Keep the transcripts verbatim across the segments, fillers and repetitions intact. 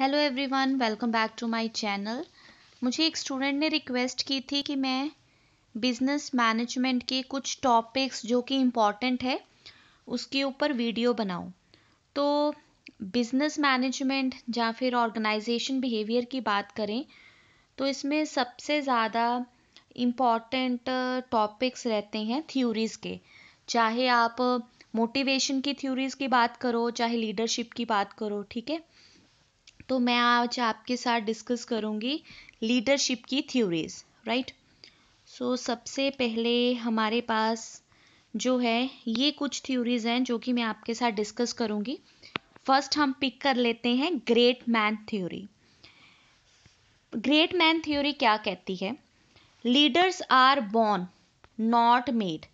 Hello everyone, welcome back to my channel. मुझे एक student ने रिक्वेस्ट की थी कि मैं बिज़नेस मैनेजमेंट के कुछ टॉपिक्स जो कि इम्पॉर्टेंट है उसके ऊपर वीडियो बनाऊं। तो बिज़नेस मैनेजमेंट या फिर ऑर्गेनाइजेशन बिहेवियर की बात करें तो इसमें सबसे ज़्यादा इम्पॉर्टेंट टॉपिक्स रहते हैं थ्योरीज़ के। चाहे आप मोटिवेशन की थ्योरीज़ की बात करो, चाहे लीडरशिप की बात करो, ठीक है। तो मैं आज आपके साथ डिस्कस करूंगी लीडरशिप की थ्योरीज, राइट। सो सबसे पहले हमारे पास जो है ये कुछ थ्योरीज हैं जो कि मैं आपके साथ डिस्कस करूंगी। फर्स्ट हम पिक कर लेते हैं great man theory. Great man theory क्या कहती है? Leaders are born not made.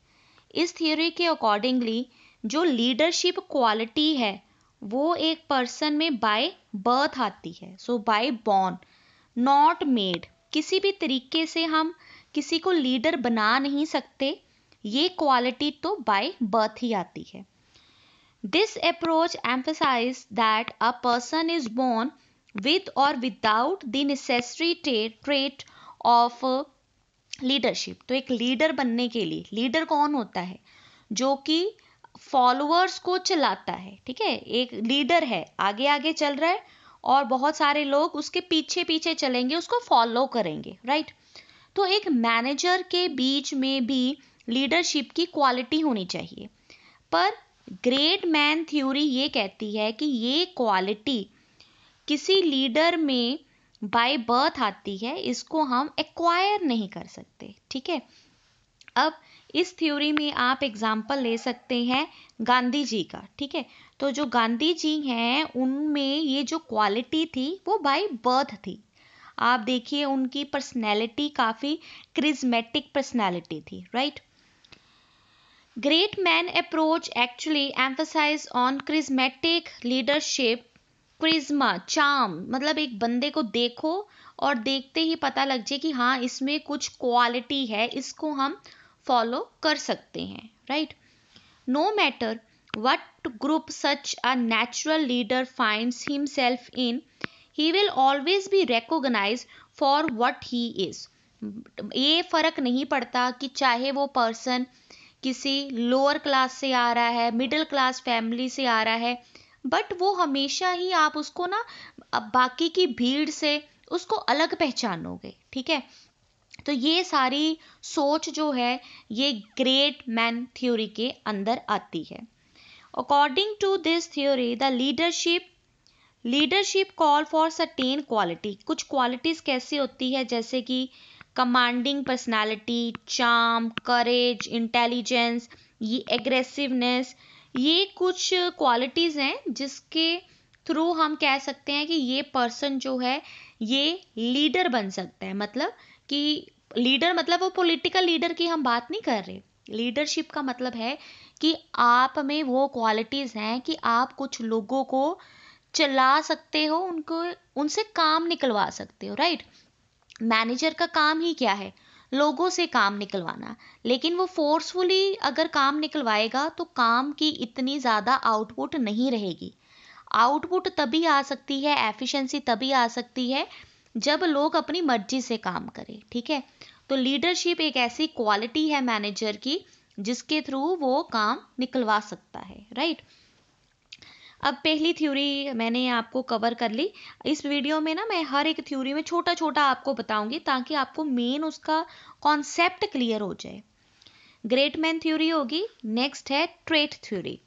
इस थ्योरी के अकॉर्डिंगली जो लीडरशिप क्वालिटी है वो एक पर्सन में बाय बर्थ आती है, so by born not made. किसी भी तरीके से हम किसी को लीडर बना नहीं सकते, ये क्वालिटी तो बाय बर्थ ही आती है। This approach emphasise that a person is born with or without the necessary trait of leadership. तो एक लीडर बनने के लिए, लीडर कौन होता है? जो कि फॉलोअर्स को चलाता है, ठीक है। एक लीडर है, आगे आगे चल रहा है और बहुत सारे लोग उसके पीछे पीछे चलेंगे, उसको फॉलो करेंगे, राइट। तो एक मैनेजर के बीच में भी लीडरशिप की क्वालिटी होनी चाहिए, पर ग्रेट मैन थ्योरी ये कहती है कि ये क्वालिटी किसी लीडर में बाय बर्थ आती है, इसको हम एक्वायर नहीं कर सकते, ठीक है। अब इस थ्योरी में आप एग्जाम्पल ले सकते हैं गांधी जी का, ठीक है। तो जो गांधी जी हैं उनमें ये जो क्वालिटी थी वो बाय बर्थ थी। आप देखिए उनकी पर्सनैलिटी काफ़ी क्रिज्मेटिक पर्सनैलिटी थी, right. Great man approach actually emphasise on charismatic leadership. Charisma, charm, मतलब एक बंदे को देखो और देखते ही पता लग जाए कि हाँ इसमें कुछ क्वालिटी है, इसको हम फॉलो कर सकते हैं, right. No matter what group such a natural leader finds himself in, he will always be recognise for what he is. ये फर्क नहीं पड़ता कि चाहे वो पर्सन किसी लोअर क्लास से आ रहा है, मिडिल क्लास फैमिली से आ रहा है, बट वो हमेशा ही आप उसको ना बाकी की भीड़ से उसको अलग पहचानोगे, ठीक है। तो ये सारी सोच जो है ये ग्रेट मैन थ्योरी के अंदर आती है। According to this theory the leadership leadership call for certain quality. कुछ क्वालिटीज कैसी होती है? जैसे कि commanding personality, charm, courage, intelligence, ये एग्रेसिवनेस, ये कुछ क्वालिटीज हैं जिसके थ्रू हम कह सकते हैं कि ये पर्सन जो है ये लीडर बन सकता है। मतलब कि लीडर मतलब वो पॉलिटिकल लीडर की हम बात नहीं कर रहे। लीडरशिप का मतलब है कि आप में वो क्वालिटीज हैं कि आप कुछ लोगों को चला सकते हो, उनको उनसे काम निकलवा सकते हो, राइट। मैनेजर का काम ही क्या है? लोगों से काम निकलवाना, लेकिन वो फोर्सफुली अगर काम निकलवाएगा तो काम की इतनी ज़्यादा आउटपुट नहीं रहेगी। आउटपुट तभी आ सकती है, एफिशिएंसी तभी आ सकती है जब लोग अपनी मर्जी से काम करें, ठीक है। तो लीडरशिप एक ऐसी क्वालिटी है मैनेजर की जिसके थ्रू वो काम निकलवा सकता है, राइट। अब पहली थ्योरी मैंने आपको कवर कर ली। इस वीडियो में ना मैं हर एक थ्योरी में छोटा छोटा आपको बताऊंगी ताकि आपको मेन उसका कॉन्सेप्ट क्लियर हो जाए। ग्रेट मैन थ्योरी होगी। नेक्स्ट है ट्रेट थ्योरी।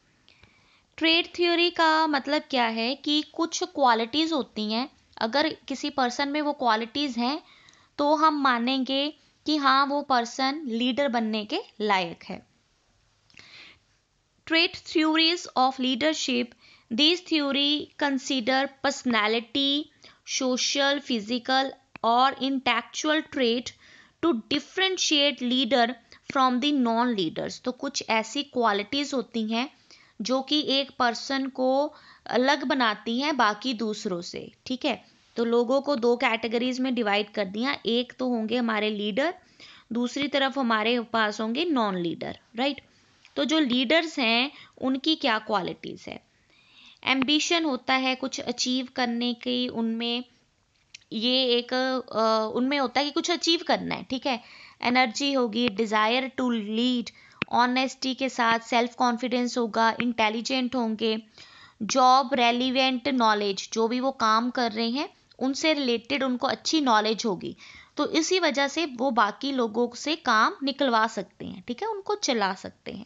ट्रेट थ्योरी का मतलब क्या है कि कुछ क्वालिटीज होती हैं, अगर किसी पर्सन में वो क्वालिटीज हैं तो हम मानेंगे कि हाँ वो पर्सन लीडर बनने के लायक है। Trait theories of leadership. This theory consider personality, social, physical और intellectual trait to differentiate leader from the non leaders. तो कुछ ऐसी क्वालिटीज होती हैं जो कि एक पर्सन को अलग बनाती हैं बाकी दूसरों से, ठीक है। तो लोगों को दो कैटेगरीज में डिवाइड कर दिया, एक तो होंगे हमारे लीडर, दूसरी तरफ हमारे पास होंगे नॉन लीडर, राइट। तो जो लीडर्स हैं उनकी क्या क्वालिटीज है? एम्बिशन होता है कुछ अचीव करने की, उनमें ये एक उनमें होता है कि कुछ अचीव करना है, ठीक है। एनर्जी होगी, डिज़ायर टू लीड, ऑनेस्टी के साथ, सेल्फ कॉन्फिडेंस होगा, इंटेलिजेंट होंगे, जॉब रेलिवेंट नॉलेज, जो भी वो काम कर रहे हैं उनसे रिलेटेड उनको अच्छी नॉलेज होगी, तो इसी वजह से वो बाकी लोगों से काम निकलवा सकते हैं, ठीक है, उनको चला सकते हैं।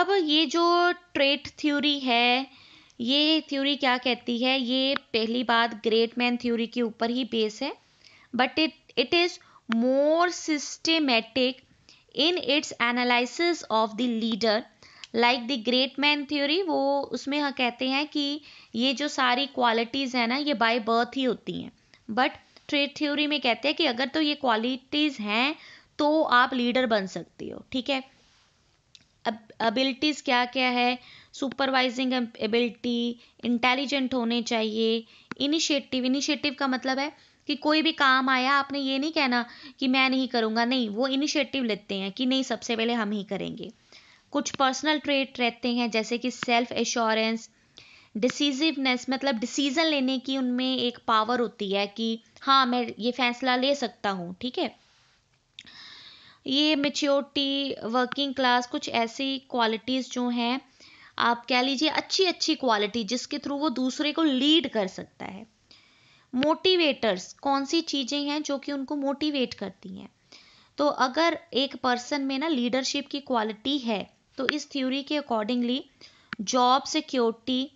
अब ये जो ट्रेट थ्योरी है, ये थ्योरी क्या कहती है, ये पहली बात ग्रेट मैन थ्योरी के ऊपर ही बेस है, but it it is more systematic in its analysis of the leader like the great man theory. वो उसमें हाँ कहते हैं कि ये जो सारी क्वालिटीज़ है ना, ये बाय बर्थ ही होती हैं, बट ट्रेट थ्योरी में कहते हैं कि अगर तो ये क्वालिटीज़ हैं तो आप लीडर बन सकते हो, ठीक है। एबिलिटीज़ क्या क्या है, सुपरवाइजिंग एबिलिटी, इंटेलिजेंट होने चाहिए, इनिशिएटिव, इनिशिएटिव का मतलब है कि कोई भी काम आया आपने ये नहीं कहना कि मैं नहीं करूँगा, नहीं, वो इनिशिएटिव लेते हैं कि नहीं सबसे पहले हम ही करेंगे। कुछ पर्सनल ट्रेट रहते हैं जैसे कि सेल्फ एश्योरेंस, डिसीजिवनेस, मतलब डिसीजन लेने की उनमें एक पावर होती है कि हाँ मैं ये फैसला ले सकता हूँ, ठीक है। ये मैच्योरिटी, वर्किंग क्लास, कुछ ऐसी क्वालिटीज़ जो हैं आप कह लीजिए अच्छी अच्छी क्वालिटी जिसके थ्रू वो दूसरे को लीड कर सकता है। मोटिवेटर्स, कौन सी चीज़ें हैं जो कि उनको मोटिवेट करती हैं, तो अगर एक पर्सन में ना लीडरशिप की क्वालिटी है तो इस थ्योरी के accordingly job security,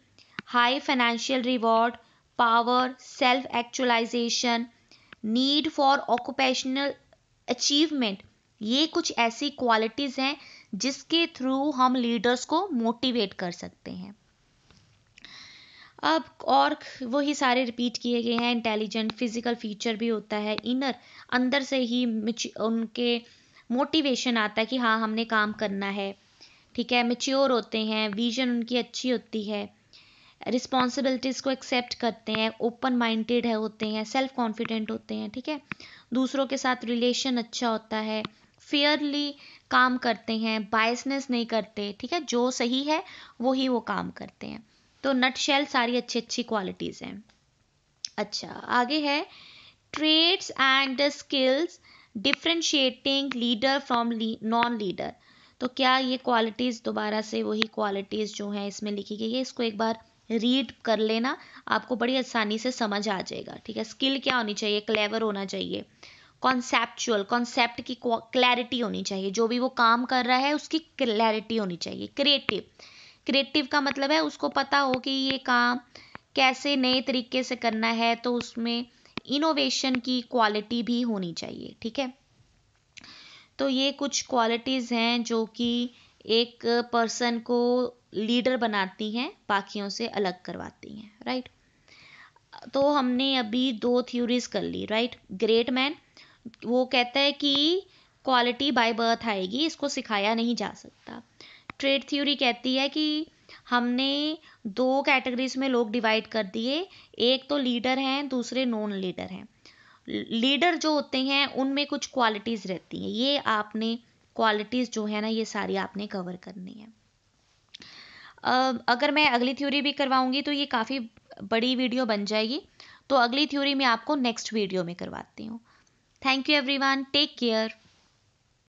high financial reward, power, self actualisation, need for occupational achievement, ये कुछ ऐसी क्वालिटीज़ हैं जिसके थ्रू हम लीडर्स को मोटिवेट कर सकते हैं। अब और वही सारे रिपीट किए गए हैं, इंटेलिजेंट, फिजिकल फीचर भी होता है, इनर, अंदर से ही उनके मोटिवेशन आता है कि हाँ हमने काम करना है, ठीक है। मैच्योर होते हैं, विजन उनकी अच्छी होती है, रिस्पॉन्सिबिलिटीज़ को एक्सेप्ट करते हैं, ओपन माइंडेड है होते हैं, सेल्फ कॉन्फिडेंट होते हैं, ठीक है। दूसरों के साथ रिलेशन अच्छा होता है, फेयरली काम करते हैं, बायसनेस नहीं करते, ठीक है, जो सही है वो ही वो काम करते हैं। तो नटशेल सारी अच्छी अच्छी क्वालिटीज़ हैं। अच्छा, आगे है traits and skills differentiating leader from non leader. तो क्या ये क्वालिटीज़, दोबारा से वही क्वालिटीज़ जो हैं इसमें लिखी गई है, इसको एक बार रीड कर लेना, आपको बड़ी आसानी से समझ आ जाएगा, ठीक है। स्किल क्या होनी चाहिए, क्लेवर होना चाहिए, कॉन्सेप्चुअल, कॉन्सेप्ट की क्लैरिटी होनी चाहिए, जो भी वो काम कर रहा है उसकी क्लैरिटी होनी चाहिए। क्रिएटिव, क्रिएटिव का मतलब है उसको पता हो कि ये काम कैसे नए तरीके से करना है, तो उसमें इनोवेशन की क्वालिटी भी होनी चाहिए, ठीक है। तो ये कुछ क्वालिटीज़ हैं जो कि एक पर्सन को लीडर बनाती हैं, बाकियों से अलग करवाती हैं, राइट। तो हमने अभी दो थ्योरीज कर ली, राइट। ग्रेट मैन वो कहता है कि क्वालिटी बाय बर्थ आएगी, इसको सिखाया नहीं जा सकता। ट्रेट थ्योरी कहती है कि हमने दो कैटेगरीज में लोग डिवाइड कर दिए, एक तो लीडर हैं, दूसरे नॉन लीडर हैं। लीडर जो होते हैं उनमें कुछ क्वालिटीज़ रहती हैं, ये आपने क्वालिटीज़ जो है ना ये सारी आपने कवर करनी है। अगर मैं अगली थ्योरी भी करवाऊंगी तो ये काफ़ी बड़ी वीडियो बन जाएगी, तो अगली थ्योरी मैं आपको नेक्स्ट वीडियो में करवाती हूँ। Thank you everyone, take care.